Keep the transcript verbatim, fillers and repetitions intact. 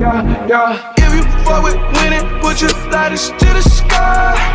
yeah, yeah. If you fuck with winning, put your lighters to the sky.